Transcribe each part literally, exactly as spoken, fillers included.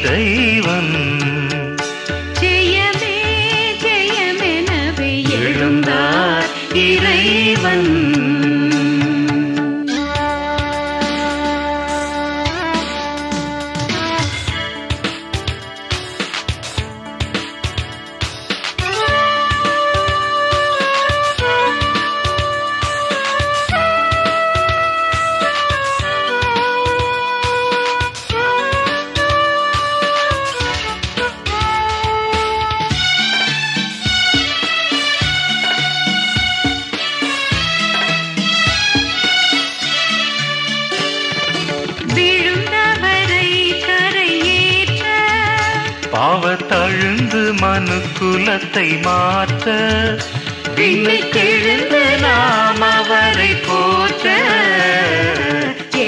இறைவன் ஜெயமே ஜெயமெனவே எழுந்தார் இறைவன். பாவத்தழுந்து மனு குலத்தை மாற்ற விண்ணுக்கெழுந்த நாம் அவரை போற்ற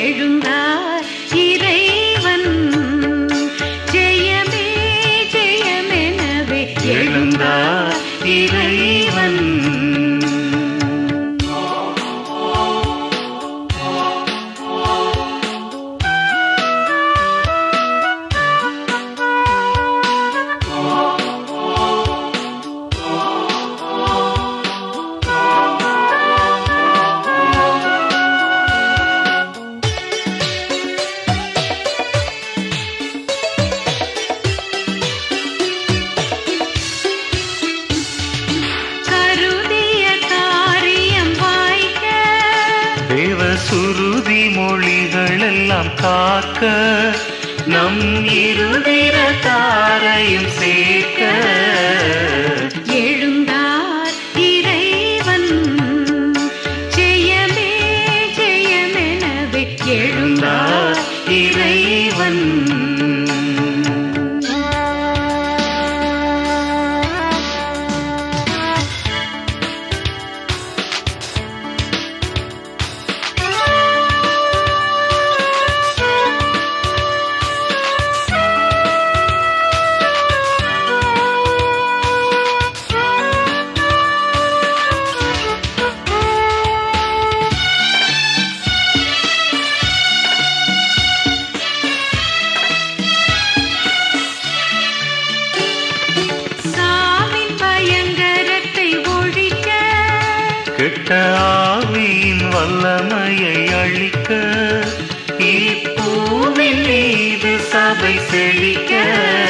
எழுந்தார் இறைவன். ஜெயமே ஜெயமெனவே எழுந்தார் இறைவன். சுருதி மொழிகள் எல்லாம் காக்க நம் இருதிர தாரையும் சேர்க்க எழுந்தார் இறைவன். ஜெயமே ஜெயமெனவே எழுந்தார் இறைவன். கெட்ட ஆவியின் வல்லமையை அழிக்க இப்பூவில் இது சபை செழிக்க